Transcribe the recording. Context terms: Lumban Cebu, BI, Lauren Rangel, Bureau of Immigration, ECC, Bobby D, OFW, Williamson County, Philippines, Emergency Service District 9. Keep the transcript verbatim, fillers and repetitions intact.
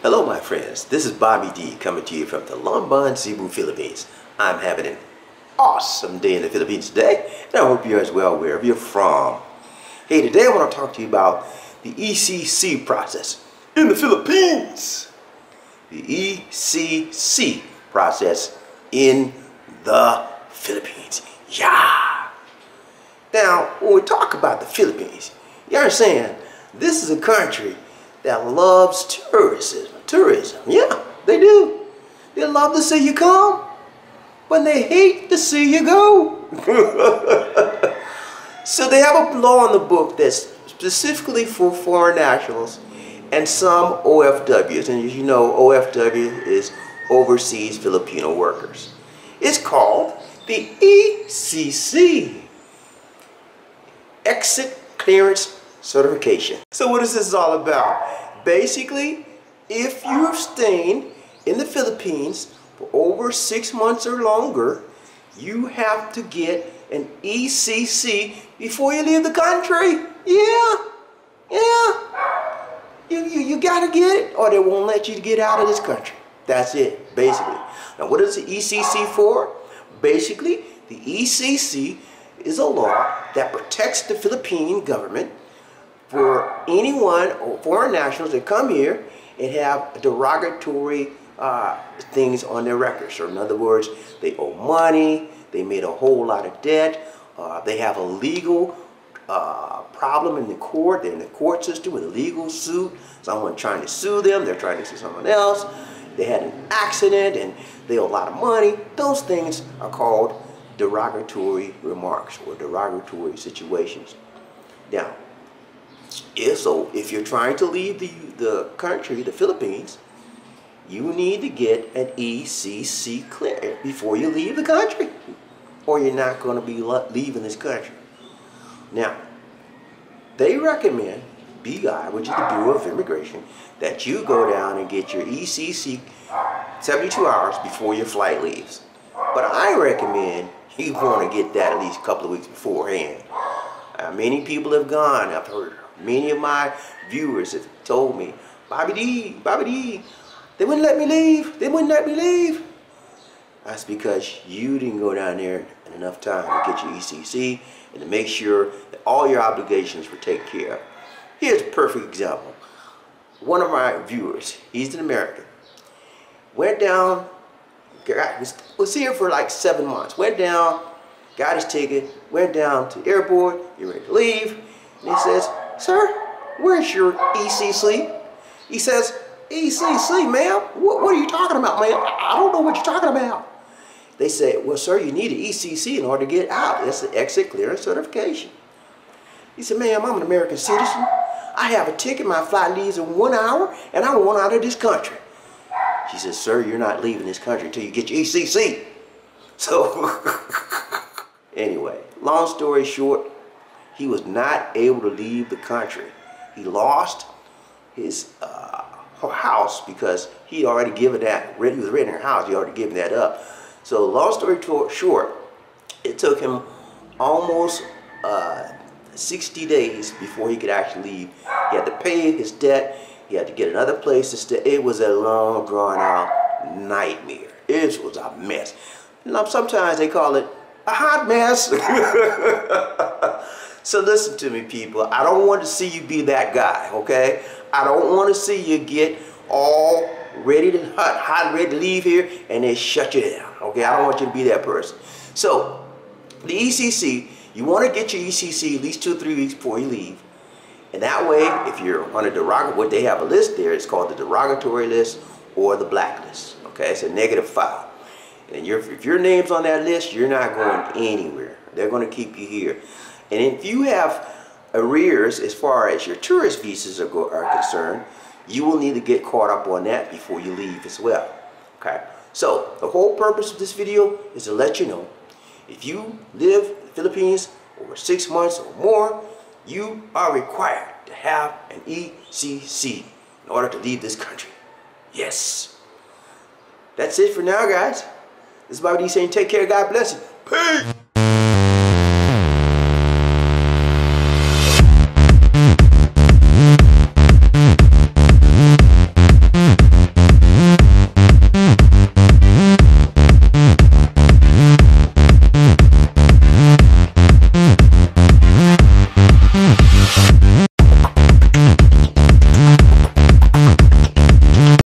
Hello my friends, this is Bobby D coming to you from the Lumban Cebu, Philippines. I'm having an awesome day in the Philippines today, and I hope you're as well wherever you're from. Hey, today I want to talk to you about the E C C process in the Philippines. The E C C process in the Philippines. Yeah! Now, when we talk about the Philippines, you understand, this is a country that loves tourism. Tourism, yeah, they do. They love to see you come, but they hate to see you go. So they have a law in the book that's specifically for foreign nationals and some O F Ws. And as you know, O F W is Overseas Filipino Workers. It's called the E C C, Exit Clearance Certification. So what is this all about? Basically, if you're staying in the Philippines for over six months or longer, you have to get an E C C before you leave the country. Yeah, yeah. You, you, you gotta get it or they won't let you get out of this country. That's it, basically. Now what is the E C C for? Basically, the E C C is a law that protects the Philippine government for anyone or foreign nationals that come here and have derogatory uh, things on their records. So in other words, they owe money, they made a whole lot of debt, uh, they have a legal uh, problem in the court, they're in the court system with a legal suit, someone trying to sue them, they're trying to sue someone else, they had an accident and they owe a lot of money. Those things are called derogatory remarks or derogatory situations. Now, if so, if you're trying to leave the, the country, the Philippines, you need to get an E C C clearance before you leave the country, or you're not going to be leaving this country. Now, they recommend, B I, which is the Bureau of Immigration, that you go down and get your E C C seventy-two hours before your flight leaves. But I recommend you want to get that at least a couple of weeks beforehand. Uh, many people have gone, I've heard, many of my viewers have told me, Bobby D, Bobby D, they wouldn't let me leave, they wouldn't let me leave. That's because you didn't go down there in enough time to get your E C C and to make sure that all your obligations were taken care of. Here's a perfect example. One of my viewers, he's an American, went down, was here for like seven months, went down, got his ticket, went down to the airport, you're ready to leave, and he says, sir, where's your E C C? He says, E C C, ma'am? What, what are you talking about, ma'am? I don't know what you're talking about. They said, well, sir, you need an E C C in order to get out. That's the Exit Clearance Certification. He said, ma'am, I'm an American citizen. I have a ticket, my flight leaves in one hour, and I want out of this country. She says, sir, you're not leaving this country until you get your E C C. So, anyway, long story short, he was not able to leave the country. He lost his uh, house because he'd already given that, he was renting a house, he already given that up. So, long story short, it took him almost uh, sixty days before he could actually leave. He had to pay his debt. He had to get another place to stay. It was a long, drawn-out nightmare. It was a mess. Now, sometimes they call it a hot mess. So listen to me, people. I don't want to see you be that guy, okay? I don't want to see you get all ready to hot, hot, ready to leave here, and they shut you down, okay? I don't want you to be that person. So, the E C C, you want to get your E C C at least two or three weeks before you leave. And that way, if you're on a derogatory, they have a list there, it's called the derogatory list or the blacklist. Okay, it's a negative file. And you're, if your name's on that list, you're not going anywhere. They're going to keep you here. And if you have arrears as far as your tourist visas are, go, are concerned, you will need to get caught up on that before you leave as well. Okay, so the whole purpose of this video is to let you know, if you live in the Philippines over six months or more, you are required to have an E C C in order to leave this country. Yes. That's it for now, guys. This is Bobby D saying take care. God bless you. Peace.